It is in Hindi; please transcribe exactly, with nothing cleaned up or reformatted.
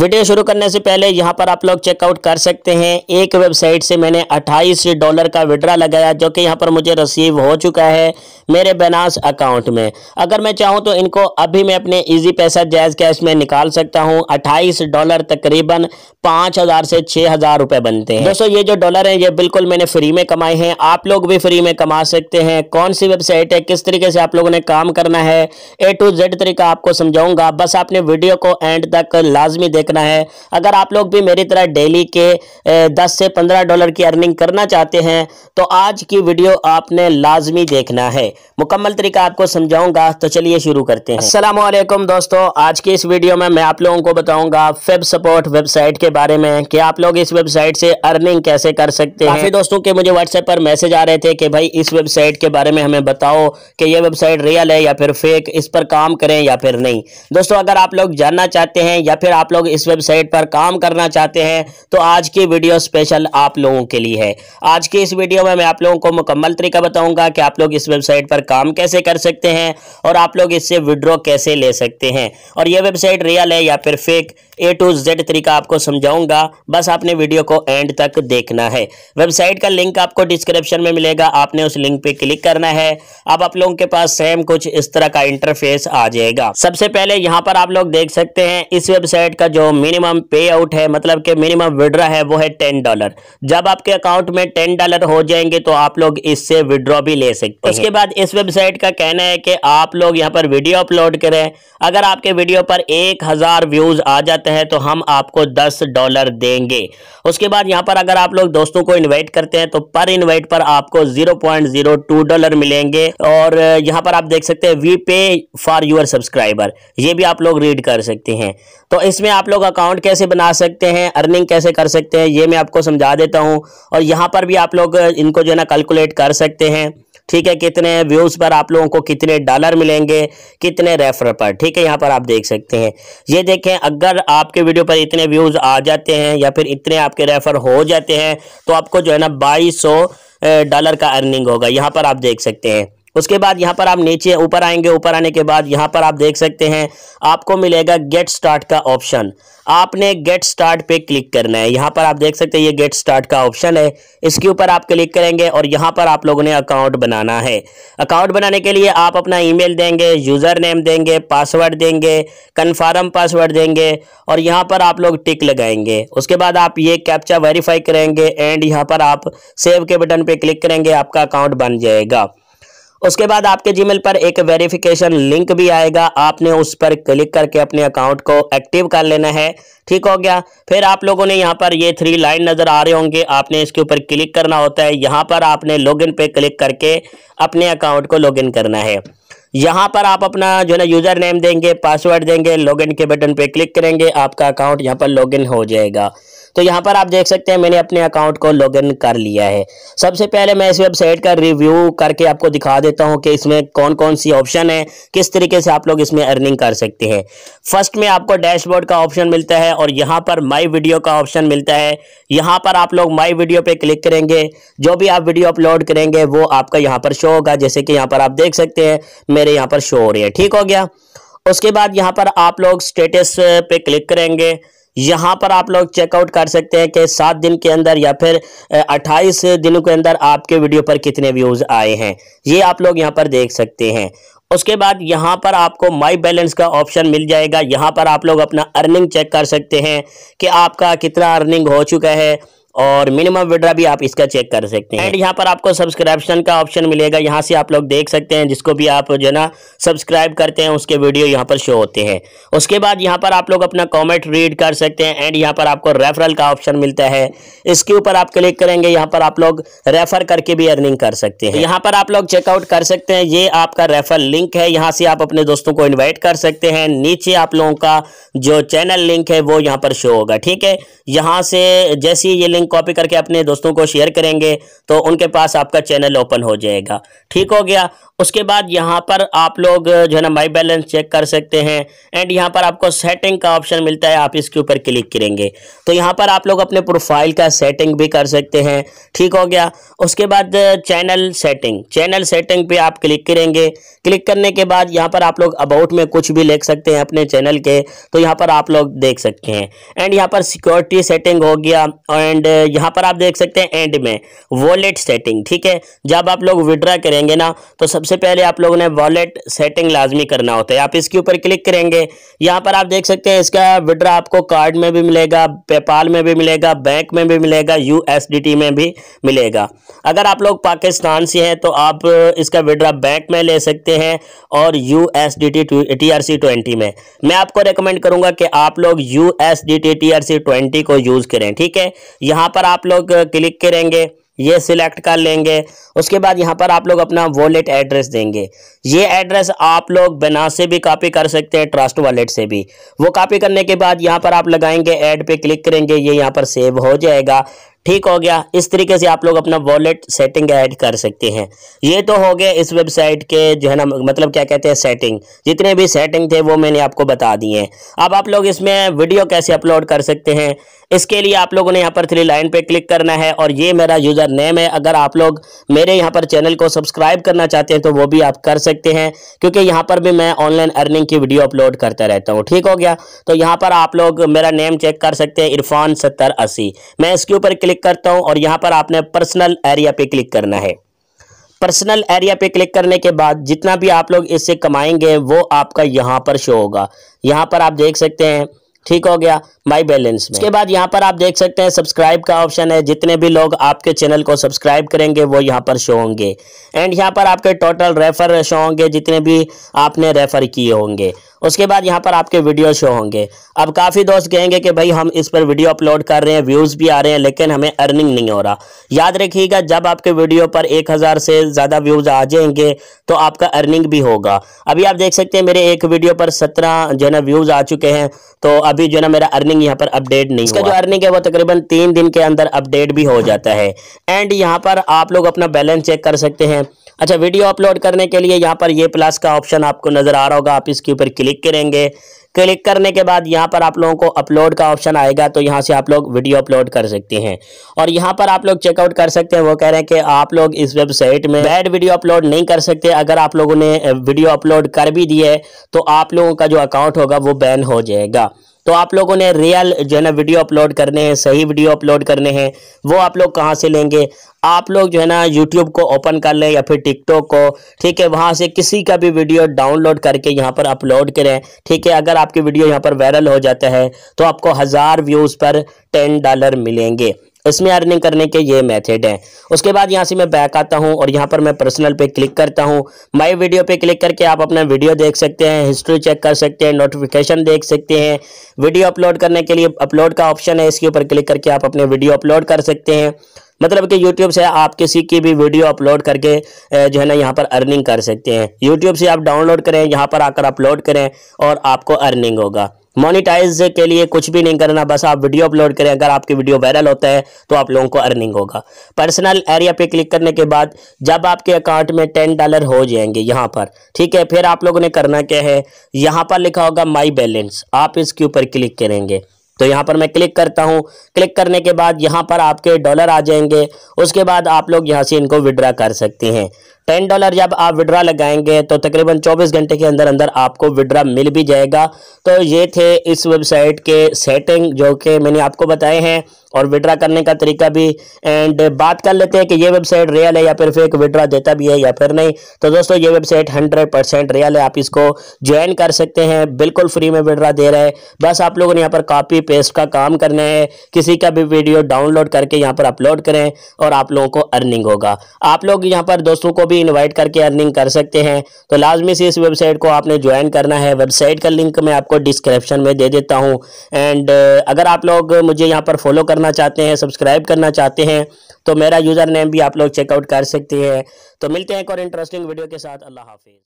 वीडियो शुरू करने से पहले यहाँ पर आप लोग चेकआउट कर सकते हैं, एक वेबसाइट से मैंने अट्ठाईस डॉलर का विड्रा लगाया जो कि यहाँ पर मुझे रिसीव हो चुका है मेरे Binance अकाउंट में। अगर मैं चाहूँ तो इनको अभी मैं अपने Easypaisa Jazzcash में निकाल सकता हूँ। अट्ठाईस डॉलर तकरीबन पाँच हज़ार से छह हज़ार रुपए बनते हैं। दोस्तों ये जो डॉलर हैं ये बिल्कुल मैंने फ्री में कमाए हैं, आप लोग भी फ्री में कमा सकते हैं। कौन सी वेबसाइट है, किस तरीके से आप लोगों ने काम करना है, ए टू जेड तरीका आपको समझाऊंगा। बस आपने वीडियो को एंड तक लाजमी देखना है। अगर आप लोग भी मेरी तरह डेली के दस से पंद्रह डॉलर की अर्निंग करना चाहते हैं तो आज की वीडियो आपने लाजमी देखना है, मुकम्मल तरीका आपको समझाऊंगा। तो चलिए शुरू करते हैं। अस्सलाम वालेकुम दोस्तों, आज की इस वीडियो में मैं आप लोगों को बताऊंगा फेबस्पॉट वेबसाइट के बारे में कि आप लोग इस वेबसाइट से अर्निंग कैसे कर सकते हैं। काफी दोस्तों के मुझे व्हाट्सएप पर मैसेज आ रहे थे कि भाई इस वेबसाइट के बारे में हमें बताओ कि यह वेबसाइट रियल है या फिर फेक, इस पर काम करें या फिर नहीं। दोस्तों अगर आप लोग जानना चाहते हैं या फिर आप लोग इस वेबसाइट पर काम करना चाहते हैं तो आज की वीडियो स्पेशल आप लोगों के लिए है। आज की इस वीडियो में मैं आप लोगों को मुकम्मल तरीका बताऊंगा कि आप लोग इस वेबसाइट पर काम कैसे कर सकते हैं और आप लोग इससे विड्रॉ कैसे ले सकते हैं, और यह वेबसाइट रियल है या फिर फेक, ए टू जेड तरीका आपको समझाऊंगा। बस आपने वीडियो को एंड तक देखना है। वेबसाइट का लिंक आपको डिस्क्रिप्शन में मिलेगा, आपने उस लिंक पे क्लिक करना है। अब आप लोगों के पास सेम कुछ इस तरह का इंटरफेस आ जाएगा। सबसे पहले यहाँ पर आप लोग देख सकते हैं इस वेबसाइट का जो मिनिमम पे आउट है, मतलब कि मिनिमम विड्रॉ है, वो है टेन डॉलर। जब आपके अकाउंट में टेन डॉलर हो जाएंगे तो आप लोग इससे विड्रॉ भी ले सकते हैं। उसके बाद इस वेबसाइट का कहना है कि आप लोग यहाँ पर वीडियो अपलोड करें, अगर आपके वीडियो पर एक हजार व्यूज आ जाते हैं तो हम आपको दस डॉलर देंगे। उसके बाद यहाँ पर अगर आप लोग दोस्तों को इन्वाइट करते हैं तो पर इन्वाइट पर आपको zero point zero two dollar मिलेंगे। और यहाँ पर आप देख सकते हैं वी पे फॉर यूर सब्सक्राइबर, ये भी आप लोग रीड कर सकते हैं। तो इसमें आप लोग अकाउंट कैसे बना सकते हैं, अर्निंग कैसे कर सकते हैं, ये मैं आपको समझा देता हूं। और यहां पर भी आप लोग इनको जो है ना कैलकुलेट कर सकते हैं, ठीक है, कितने व्यूज पर आप लोगों को कितने डॉलर मिलेंगे, कितने रेफर पर, ठीक है। यहाँ पर आप देख सकते हैं, ये देखें, अगर आपके वीडियो पर इतने व्यूज आ जाते हैं या फिर इतने आपके रेफर हो जाते हैं तो आपको जो है ना बाईस सौ डॉलर का अर्निंग होगा, यहाँ पर आप देख सकते हैं। उसके बाद यहाँ पर आप नीचे ऊपर आएंगे, ऊपर आने के बाद यहाँ पर आप देख सकते हैं आपको मिलेगा गेट स्टार्ट का ऑप्शन, आपने गेट स्टार्ट पे क्लिक करना है। यहाँ पर आप देख सकते हैं ये गेट स्टार्ट का ऑप्शन है, इसके ऊपर आप क्लिक करेंगे और यहाँ पर आप लोगों ने अकाउंट बनाना है। अकाउंट बनाने के लिए आप अपना ईमेल देंगे, यूज़र नेम देंगे, पासवर्ड देंगे, कन्फर्म पासवर्ड देंगे और यहाँ पर आप लोग टिक लगाएंगे। उसके बाद आप ये कैप्चा वेरीफाई करेंगे एंड यहाँ पर आप सेव के बटन पर क्लिक करेंगे, आपका अकाउंट बन जाएगा। उसके बाद आपके जीमेल पर एक वेरिफिकेशन लिंक भी आएगा, आपने उस पर क्लिक करके अपने अकाउंट को एक्टिव कर लेना है, ठीक हो गया। फिर आप लोगों ने यहाँ पर ये थ्री लाइन नज़र आ रहे होंगे, आपने इसके ऊपर क्लिक करना होता है। यहाँ पर आपने लॉगिन पे क्लिक करके अपने अकाउंट को लॉगिन करना है। यहाँ पर आप अपना जो है ना यूज़र नेम देंगे, पासवर्ड देंगे, लॉगिन के बटन पे क्लिक करेंगे, आपका अकाउंट यहाँ पर लॉगिन हो जाएगा। तो यहाँ पर आप देख सकते हैं मैंने अपने अकाउंट को लॉगिन कर लिया है। सबसे पहले मैं इस वेबसाइट का रिव्यू करके आपको दिखा देता हूँ कि इसमें कौन कौन सी ऑप्शन है, किस तरीके से आप लोग इसमें अर्निंग कर सकते हैं। फर्स्ट में आपको डैशबोर्ड का ऑप्शन मिलता है और यहाँ पर माई वीडियो का ऑप्शन मिलता है। यहाँ पर आप लोग माई वीडियो पर क्लिक करेंगे, जो भी आप वीडियो अपलोड करेंगे वो आपका यहाँ पर शो होगा, जैसे कि यहाँ पर आप देख सकते हैं मेरे यहाँ पर शो हो रही है, ठीक हो गया। उसके बाद यहाँ पर आप लोग स्टेटस पे क्लिक करेंगे, यहाँ पर आप लोग चेकआउट कर सकते हैं कि सात दिन के अंदर या फिर अट्ठाईस दिनों के अंदर आपके वीडियो पर कितने व्यूज़ आए हैं, ये आप लोग यहाँ पर देख सकते हैं। उसके बाद यहाँ पर आपको माई बैलेंस का ऑप्शन मिल जाएगा, यहाँ पर आप लोग अपना अर्निंग चेक कर सकते हैं कि आपका कितना अर्निंग हो चुका है और मिनिमम विड्रा भी आप इसका चेक कर सकते हैं। एंड यहाँ पर आपको सब्सक्रिप्शन का ऑप्शन मिलेगा, यहाँ से आप लोग देख सकते हैं जिसको भी आप जो है ना सब्सक्राइब करते हैं उसके वीडियो यहाँ पर शो होते हैं। उसके बाद यहाँ पर आप लोग अपना कमेंट रीड कर सकते हैं एंड यहाँ पर आपको रेफरल का ऑप्शन मिलता है, इसके ऊपर आप क्लिक करेंगे, यहाँ पर आप लोग रेफर करके भी अर्निंग कर सकते हैं। यहाँ पर आप लोग चेकआउट कर सकते हैं, ये आपका रेफर लिंक है, यहाँ से आप अपने दोस्तों को इन्वाइट कर सकते हैं। नीचे आप लोगों का जो चैनल लिंक है वो यहाँ पर शो होगा, ठीक है। यहाँ से जैसे ही ये लिंक कॉपी करके अपने दोस्तों को शेयर करेंगे तो उनके पास आपका चैनल ओपन हो जाएगा। ठीक हो गया। उसके बाद यहाँ पर आप लोग जो है ना माई बैलेंस चेक कर सकते हैं एंड यहाँ पर आपको सेटिंग का ऑप्शन मिलता है, आप इसके ऊपर क्लिक करेंगे तो यहाँ पर आप लोग अपने प्रोफाइल का सेटिंग भी कर सकते हैं। ठीक हो गया। उसके बाद चैनल सेटिंग, चैनल सेटिंग पे आप क्लिक करेंगे। क्लिक करने के बाद यहाँ पर आप लोग अबाउट में कुछ भी लिख सकते हैं अपने चैनल के, तो यहाँ पर आप लोग देख सकते हैं। एंड यहाँ पर सिक्योरिटी सेटिंग हो गया एंड यहाँ पर आप देख सकते हैं एंड में वॉलेट सेटिंग। ठीक है, जब आप लोग विड्रा करेंगे ना तो सबसे पहले आप लोगों ने वॉलेट सेटिंग लाजमी करना होता है, आप इसके ऊपर क्लिक करेंगे। यहाँ पर आप देख सकते हैं इसका विड्रा आपको कार्ड में भी मिलेगा, पेपाल में भी मिलेगा, बैंक में भी मिलेगा, यूएसडीटी में भी मिलेगा। अगर आप लोग पाकिस्तान से हैं तो आप इसका विड्रा बैंक में ले सकते हैं और यूएसडीटी टीआरसी ट्वेंटी में। मैं आपको रेकमेंड करूंगा कि आप लोग यूएसडीटी टीआरसी ट्वेंटी को यूज करें। ठीक है, यहाँ पर आप लोग क्लिक करेंगे, ये सिलेक्ट कर लेंगे। उसके बाद यहाँ पर आप लोग अपना वॉलेट एड्रेस देंगे। ये एड्रेस आप लोग Binance से भी कॉपी कर सकते हैं, ट्रस्ट वॉलेट से भी। वो कॉपी करने के बाद यहाँ पर आप लगाएंगे, ऐड पे क्लिक करेंगे, ये यहाँ पर सेव हो जाएगा। ठीक हो गया। इस तरीके से आप लोग अपना वॉलेट सेटिंग ऐड कर सकते हैं। ये तो हो गया इस वेबसाइट के जो है ना मतलब क्या कहते हैं सेटिंग, जितने भी सेटिंग थे वो मैंने आपको बता दिए हैं। अब आप लोग इसमें वीडियो कैसे अपलोड कर सकते हैं, इसके लिए आप लोगों ने यहाँ पर थ्री लाइन पे क्लिक करना है और ये मेरा यूज़र नेम है। अगर आप लोग मेरे यहाँ पर चैनल को सब्सक्राइब करना चाहते हैं तो वो भी आप कर सकते हैं, क्योंकि यहाँ पर भी मैं ऑनलाइन अर्निंग की वीडियो अपलोड करता रहता हूँ। ठीक हो गया। तो यहाँ पर आप लोग मेरा नेम चेक कर सकते हैं, इरफान सत्तर अस्सी। मैं इसके ऊपर क्लिक करता हूं और यहां पर आपने पर्सनल एरिया पे क्लिक करना है। पर्सनल एरिया पे क्लिक करने के बाद जितना भी आप लोग इससे कमाएंगे वो आपका यहां पर शो होगा, यहां पर आप देख सकते हैं। ठीक हो गया, माई बैलेंस में। उसके बाद यहाँ पर आप देख सकते हैं सब्सक्राइब का ऑप्शन है, जितने भी लोग आपके चैनल को सब्सक्राइब करेंगे वो यहाँ पर शो होंगे एंड यहाँ पर आपके टोटल रेफर शो होंगे, जितने भी आपने रेफर किए होंगे। उसके बाद यहाँ पर आपके वीडियो शो होंगे। अब काफ़ी दोस्त कहेंगे कि भाई हम इस पर वीडियो अपलोड कर रहे हैं, व्यूज़ भी आ रहे हैं, लेकिन हमें अर्निंग नहीं हो रहा। याद रखिएगा, जब आपके वीडियो पर एक हज़ार से ज़्यादा व्यूज़ आ जाएंगे तो आपका अर्निंग भी होगा। अभी आप देख सकते हैं मेरे एक वीडियो पर सत्रह जो है ना व्यूज़ आ चुके हैं, तो अभी जो है ना मेरा अर्निंग यहाँ पर अपडेट नहीं हुआ। इसका जो अर्निंग है वो तकरीबन तीन दिन के अंदर अपडेट भी हो जाता है। एंड यहाँ पर आप लोग अपना बैलेंस चेक कर सकते हैं। अच्छा, वीडियो अपलोड करने के लिए यहाँ पर ये प्लस का ऑप्शन आपको नज़र आ रहा होगा, आप इसके ऊपर क्लिक करेंगे। क्लिक करने के बाद यहाँ पर आप लोगों को अपलोड का ऑप्शन आएगा, तो यहाँ से आप लोग वीडियो अपलोड कर सकते हैं और यहाँ पर आप लोग चेकआउट कर सकते हैं। वो कह रहे हैं कि आप लोग इस वेबसाइट में बैड वीडियो अपलोड नहीं कर सकते, अगर आप लोगों ने वीडियो अपलोड कर भी दी है तो आप लोगों का जो अकाउंट होगा वो बैन हो जाएगा। तो आप लोगों ने रियल जो है ना वीडियो अपलोड करने हैं, सही वीडियो अपलोड करने हैं, वो आप लोग कहाँ से लेंगे? आप लोग जो है ना यूट्यूब को ओपन कर लें या फिर टिकटॉक को, ठीक है, वहाँ से किसी का भी वीडियो डाउनलोड करके यहाँ पर अपलोड करें। ठीक है, अगर आपकी वीडियो यहाँ पर वायरल हो जाता है तो आपको हज़ार व्यूज़ पर टेन डॉलर मिलेंगे। इसमें अर्निंग करने के ये मेथड हैं। उसके बाद यहाँ से मैं बैक आता हूँ और यहाँ पर मैं पर्सनल पे क्लिक करता हूँ। माय वीडियो पे क्लिक करके आप अपना वीडियो देख सकते हैं, हिस्ट्री चेक कर सकते हैं, नोटिफिकेशन देख सकते हैं। वीडियो अपलोड करने के लिए अपलोड का ऑप्शन है, इसके ऊपर क्लिक करके आप अपने वीडियो अपलोड कर सकते हैं। मतलब कि यूट्यूब से आप किसी की भी वीडियो अपलोड करके जो है ना यहाँ पर अर्निंग कर सकते हैं। यूट्यूब से आप डाउनलोड करें, यहाँ पर आकर अपलोड करें और आपको अर्निंग होगा। मोनिटाइज के लिए कुछ भी नहीं करना, बस आप वीडियो अपलोड करें, अगर आपकी वीडियो वायरल होता है तो आप लोगों को अर्निंग होगा। पर्सनल एरिया पे क्लिक करने के बाद जब आपके अकाउंट में टेन डॉलर हो जाएंगे यहाँ पर, ठीक है, फिर आप लोगों ने करना क्या है, यहाँ पर लिखा होगा माई बैलेंस, आप इसके ऊपर क्लिक करेंगे। तो यहाँ पर मैं क्लिक करता हूँ। क्लिक करने के बाद यहाँ पर आपके डॉलर आ जाएंगे। उसके बाद आप लोग यहाँ से इनको विड्रा कर सकते हैं। टेन डॉलर जब आप विड्रा लगाएंगे तो तकरीबन चौबीस घंटे के अंदर अंदर आपको विड्रा मिल भी जाएगा। तो ये थे इस वेबसाइट के सेटिंग जो कि मैंने आपको बताए हैं और विड्रा करने का तरीका भी। एंड बात कर लेते हैं कि ये वेबसाइट रियल है या फिर फेक विड्रा देता भी है या फिर नहीं। तो दोस्तों ये वेबसाइट हंड्रेड परसेंट रियल है, आप इसको ज्वाइन कर सकते हैं, बिल्कुल फ्री में विड्रा दे रहा है। बस आप लोगों ने यहाँ पर कॉपी पेस्ट का काम करना है, किसी का भी वीडियो डाउनलोड करके यहाँ पर अपलोड करें और आप लोगों को अर्निंग होगा। आप लोग यहाँ पर दोस्तों को भी इनवाइट करके अर्निंग कर सकते हैं। तो लाजमी से इस वेबसाइट को आपने ज्वाइन करना है। वेबसाइट का लिंक मैं आपको डिस्क्रिप्शन में दे देता हूं। एंड अगर आप लोग मुझे यहां पर फॉलो करना चाहते हैं, सब्सक्राइब करना चाहते हैं, तो मेरा यूज़र नेम भी आप लोग चेकआउट कर सकते हैं। तो मिलते हैं एक और इंटरेस्टिंग वीडियो के साथ। अल्लाह हाफिज़।